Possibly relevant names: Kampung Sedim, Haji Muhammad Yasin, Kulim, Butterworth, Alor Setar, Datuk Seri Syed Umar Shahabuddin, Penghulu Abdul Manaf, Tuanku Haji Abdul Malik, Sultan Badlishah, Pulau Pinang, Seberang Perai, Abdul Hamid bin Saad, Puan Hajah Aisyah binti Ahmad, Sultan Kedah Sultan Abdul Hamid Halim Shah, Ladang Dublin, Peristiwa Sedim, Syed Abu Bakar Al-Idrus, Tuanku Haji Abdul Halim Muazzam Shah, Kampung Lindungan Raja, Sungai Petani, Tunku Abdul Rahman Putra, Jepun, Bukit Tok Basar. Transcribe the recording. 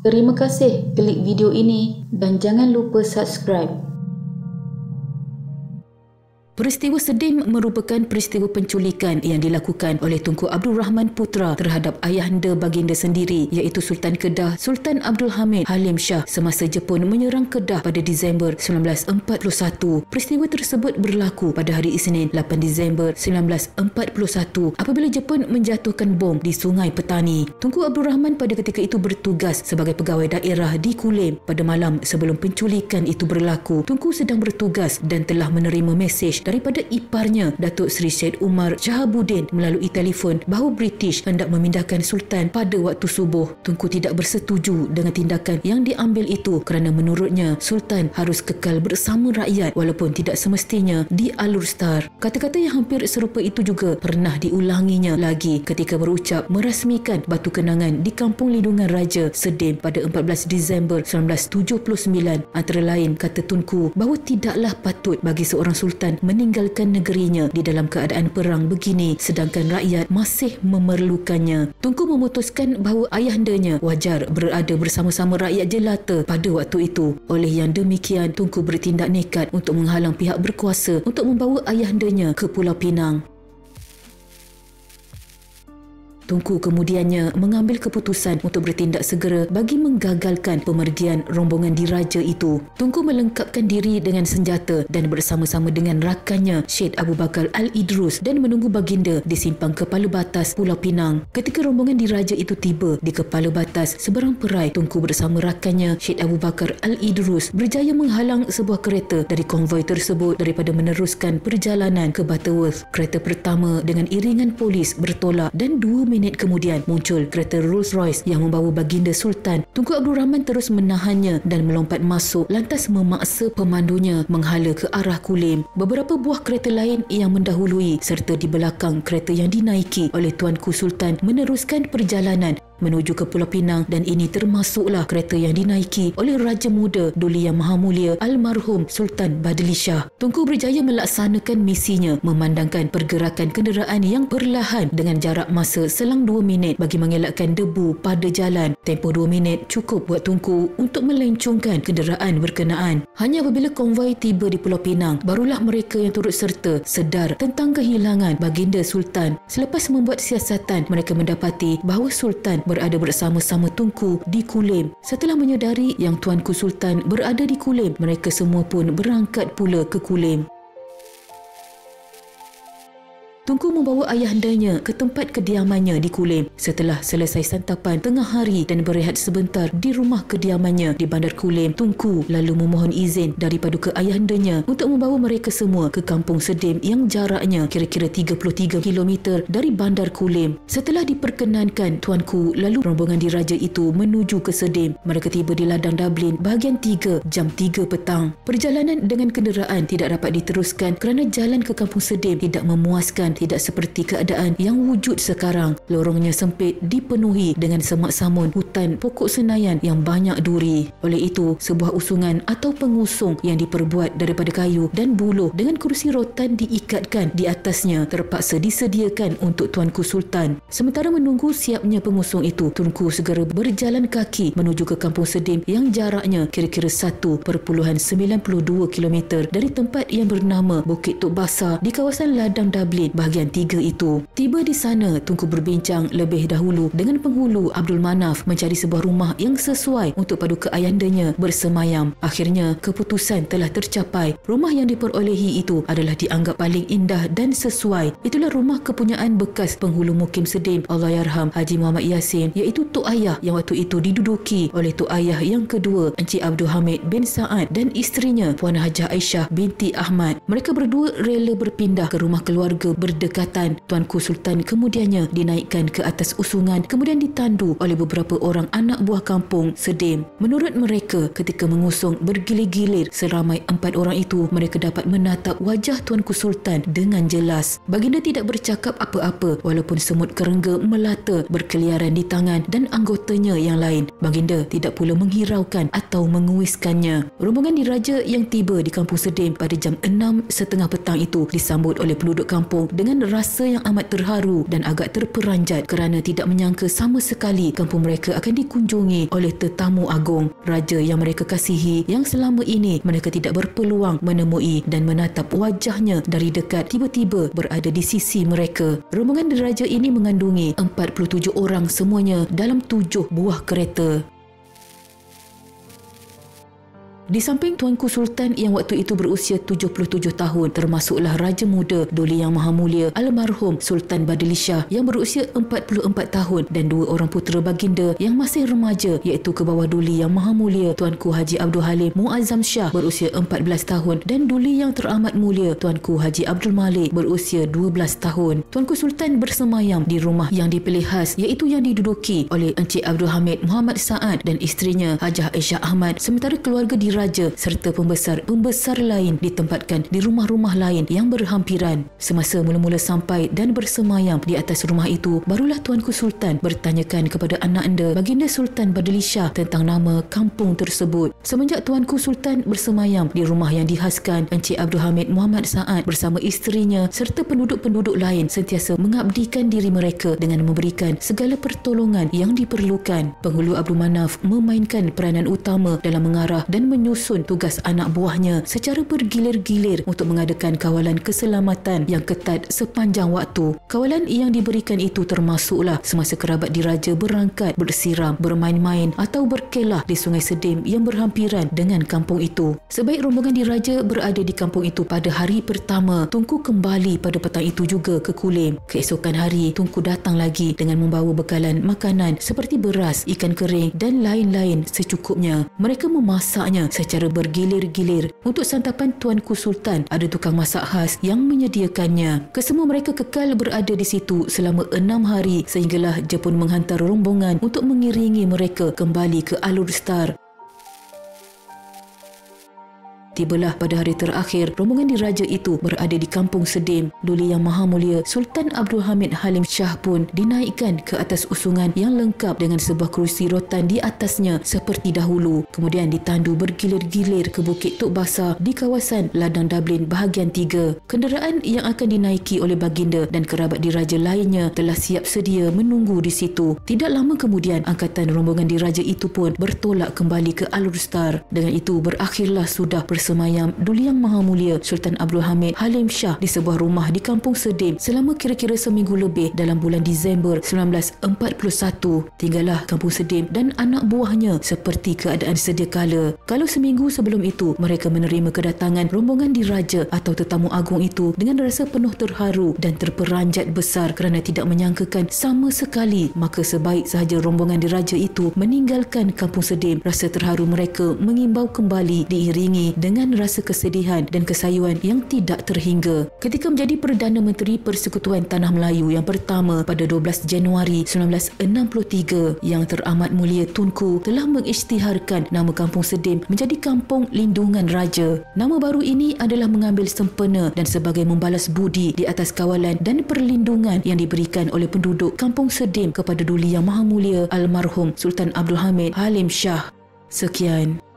Terima kasih klik video ini dan jangan lupa subscribe. Peristiwa Sedim merupakan peristiwa penculikan yang dilakukan oleh Tunku Abdul Rahman Putra terhadap ayahanda baginda sendiri iaitu Sultan Kedah Sultan Abdul Hamid Halim Shah semasa Jepun menyerang Kedah pada Disember 1941. Peristiwa tersebut berlaku pada hari Isnin 8 Disember 1941 apabila Jepun menjatuhkan bom di Sungai Petani. Tunku Abdul Rahman pada ketika itu bertugas sebagai pegawai daerah di Kulim. Pada malam sebelum penculikan itu berlaku, Tunku sedang bertugas dan telah menerima mesej daripada iparnya Datuk Seri Syed Umar Shahabuddin melalui telefon bahawa British hendak memindahkan Sultan pada waktu subuh. Tunku tidak bersetuju dengan tindakan yang diambil itu kerana menurutnya Sultan harus kekal bersama rakyat walaupun tidak semestinya di Alor Setar. Kata-kata yang hampir serupa itu juga pernah diulanginya lagi ketika berucap merasmikan batu kenangan di Kampung Lindungan Raja Sedim pada 14 Disember 1979. Antara lain kata Tunku bahawa tidaklah patut bagi seorang Sultan meninggalkan negerinya di dalam keadaan perang begini sedangkan rakyat masih memerlukannya. Tunku memutuskan bahawa ayahandanya wajar berada bersama-sama rakyat jelata pada waktu itu. Oleh yang demikian, Tunku bertindak nekat untuk menghalang pihak berkuasa untuk membawa ayahandanya ke Pulau Pinang. Tunku kemudiannya mengambil keputusan untuk bertindak segera bagi menggagalkan pemergian rombongan diraja itu. Tunku melengkapkan diri dengan senjata dan bersama-sama dengan rakannya Syed Abu Bakar Al-Idrus dan menunggu baginda di simpang kepala batas Pulau Pinang. Ketika rombongan diraja itu tiba di kepala batas seberang perai, Tunku bersama rakannya Syed Abu Bakar Al-Idrus berjaya menghalang sebuah kereta dari konvoi tersebut daripada meneruskan perjalanan ke Butterworth. Kereta pertama dengan iringan polis bertolak dan 2 minit kemudian muncul kereta Rolls Royce yang membawa baginda Sultan. Tunku Abdul Rahman terus menahannya dan melompat masuk lantas memaksa pemandunya menghala ke arah Kulim. Beberapa buah kereta lain yang mendahului serta di belakang kereta yang dinaiki oleh Tuanku Sultan meneruskan perjalanan menuju ke Pulau Pinang dan ini termasuklah kereta yang dinaiki oleh Raja Muda Duli Yang Maha Mulia Almarhum Sultan Badlishah. Tunku berjaya melaksanakan misinya memandangkan pergerakan kenderaan yang perlahan dengan jarak masa selang 2 minit bagi mengelakkan debu pada jalan. Tempoh 2 minit cukup buat Tunku untuk melencongkan kenderaan berkenaan. Hanya apabila konvoi tiba di Pulau Pinang, barulah mereka yang turut serta sedar tentang kehilangan baginda Sultan. Selepas membuat siasatan, mereka mendapati bahawa Sultan berada bersama-sama Tunku di Kulim. Setelah menyedari yang Tuanku Sultan berada di Kulim, mereka semua pun berangkat pula ke Kulim. Tunku membawa ayahandanya ke tempat kediamannya di Kulim. Setelah selesai santapan tengah hari dan berehat sebentar di rumah kediamannya di bandar Kulim, Tunku lalu memohon izin daripada ke ayahandanya untuk membawa mereka semua ke Kampung Sedim yang jaraknya kira-kira 33 km dari bandar Kulim. Setelah diperkenankan, Tuanku lalu rombongan diraja itu menuju ke Sedim. Mereka tiba di Ladang Dublin bahagian 3 jam 3 petang. Perjalanan dengan kenderaan tidak dapat diteruskan kerana jalan ke Kampung Sedim tidak memuaskan. Tidak seperti keadaan yang wujud sekarang. Lorongnya sempit dipenuhi dengan semak samun, hutan, pokok senayan yang banyak duri. Oleh itu, sebuah usungan atau pengusung yang diperbuat daripada kayu dan buluh dengan kerusi rotan diikatkan di atasnya terpaksa disediakan untuk Tuanku Sultan. Sementara menunggu siapnya pengusung itu, Tunku segera berjalan kaki menuju ke Kampung Sedim yang jaraknya kira-kira 1.92 km dari tempat yang bernama Bukit Tok Basar di kawasan Ladang Dublin bahagian 3 itu. Tiba di sana, Tunku berbincang lebih dahulu dengan Penghulu Abdul Manaf mencari sebuah rumah yang sesuai untuk paduka ayahandanya bersemayam. Akhirnya, keputusan telah tercapai. Rumah yang diperolehi itu adalah dianggap paling indah dan sesuai. Itulah rumah kepunyaan bekas penghulu mukim Sedim Allahyarham Haji Muhammad Yasin iaitu Tok Ayah yang waktu itu diduduki oleh Tok Ayah yang kedua Encik Abdul Hamid bin Saad dan isterinya Puan Hajah Aisyah binti Ahmad. Mereka berdua rela berpindah ke rumah keluarga berdekatan. Tuanku Sultan kemudiannya dinaikkan ke atas usungan kemudian ditandu oleh beberapa orang anak buah kampung Sedim. Menurut mereka, ketika mengusung bergilir-gilir seramai 4 orang itu, mereka dapat menatap wajah Tuanku Sultan dengan jelas. Baginda tidak bercakap apa-apa walaupun semut kerengga melata berkeliaran di tangan dan anggotanya yang lain. Baginda tidak pula menghiraukan atau menguiskannya. Rombongan diraja yang tiba di Kampung Sedim pada jam 6.30 petang itu disambut oleh penduduk kampung dengan dengan rasa yang amat terharu dan agak terperanjat kerana tidak menyangka sama sekali kampung mereka akan dikunjungi oleh tetamu agung, raja yang mereka kasihi yang selama ini mereka tidak berpeluang menemui, dan menatap wajahnya dari dekat tiba-tiba berada di sisi mereka. Rombongan deraja ini mengandungi 47 orang semuanya dalam 7 buah kereta. Di samping Tuanku Sultan yang waktu itu berusia 77 tahun, termasuklah Raja Muda Doli Yang Maha Mulia Almarhum Sultan Badlishah yang berusia 44 tahun dan 2 orang putera baginda yang masih remaja, iaitu Kebawah Doli Yang Maha Mulia Tuanku Haji Abdul Halim Muazzam Shah berusia 14 tahun dan Doli Yang Teramat Mulia Tuanku Haji Abdul Malik berusia 12 tahun. Tuanku Sultan bersemayam di rumah yang dipilih khas, iaitu yang diduduki oleh Encik Abdul Hamid Muhammad Saad dan isterinya Hajah Aisyah Ahmad, sementara keluarga diraja serta pembesar-pembesar lain ditempatkan di rumah-rumah lain yang berhampiran. Semasa mula-mula sampai dan bersemayam di atas rumah itu, barulah Tuanku Sultan bertanyakan kepada anak anda Baginda Sultan Badlishah tentang nama kampung tersebut. Semenjak Tuanku Sultan bersemayam di rumah yang dihaskan, Encik Abdul Hamid Muhammad Saad bersama isterinya serta penduduk-penduduk lain sentiasa mengabdikan diri mereka dengan memberikan segala pertolongan yang diperlukan. Penghulu Abdul Manaf memainkan peranan utama dalam mengarah dan menyusun tugas anak buahnya secara bergilir-gilir untuk mengadakan kawalan keselamatan yang ketat sepanjang waktu. Kawalan yang diberikan itu termasuklah semasa kerabat diraja berangkat, bersiram, bermain-main atau berkelah di Sungai Sedim yang berhampiran dengan kampung itu. Sebaik rombongan diraja berada di kampung itu pada hari pertama, Tunku kembali pada petang itu juga ke Kulim. Keesokan hari, Tunku datang lagi dengan membawa bekalan makanan seperti beras, ikan kering dan lain-lain secukupnya. Mereka memasaknya secara bergilir-gilir. Untuk santapan Tuanku Sultan ada tukang masak khas yang menyediakannya. Kesemua mereka kekal berada di situ selama 6 hari sehinggalah Jepun menghantar rombongan untuk mengiringi mereka kembali ke Alor Setar. Tibalah pada hari terakhir, rombongan diraja itu berada di Kampung Sedim. Duli Yang Maha Mulia Sultan Abdul Hamid Halim Shah pun dinaikkan ke atas usungan yang lengkap dengan sebuah kerusi rotan di atasnya seperti dahulu. Kemudian ditandu bergilir-gilir ke Bukit Tok Basar di kawasan Ladang Dublin bahagian 3. Kenderaan yang akan dinaiki oleh baginda dan kerabat diraja lainnya telah siap sedia menunggu di situ. Tidak lama kemudian, angkatan rombongan diraja itu pun bertolak kembali ke Alor Setar. Dengan itu, berakhirlah sudah semayam Duli Yang Maha Mulia Sultan Abdul Hamid Halim Shah di sebuah rumah di Kampung Sedim selama kira-kira seminggu lebih dalam bulan Disember 1941. Tinggallah Kampung Sedim dan anak buahnya seperti keadaan sedia kala. Kalau seminggu sebelum itu mereka menerima kedatangan rombongan diraja atau tetamu agung itu dengan rasa penuh terharu dan terperanjat besar kerana tidak menyangkakan sama sekali, maka sebaik sahaja rombongan diraja itu meninggalkan Kampung Sedim, rasa terharu mereka mengimbau kembali diiringi dengan rasa kesedihan dan kesayuan yang tidak terhingga. Ketika menjadi Perdana Menteri Persekutuan Tanah Melayu yang pertama pada 12 Januari 1963, Yang Teramat Mulia Tunku telah mengisytiharkan nama Kampung Sedim menjadi Kampung Lindungan Raja. Nama baru ini adalah mengambil sempena dan sebagai membalas budi di atas kawalan dan perlindungan yang diberikan oleh penduduk Kampung Sedim kepada Duli Yang Maha Mulia Almarhum Sultan Abdul Hamid Halim Shah. Sekian.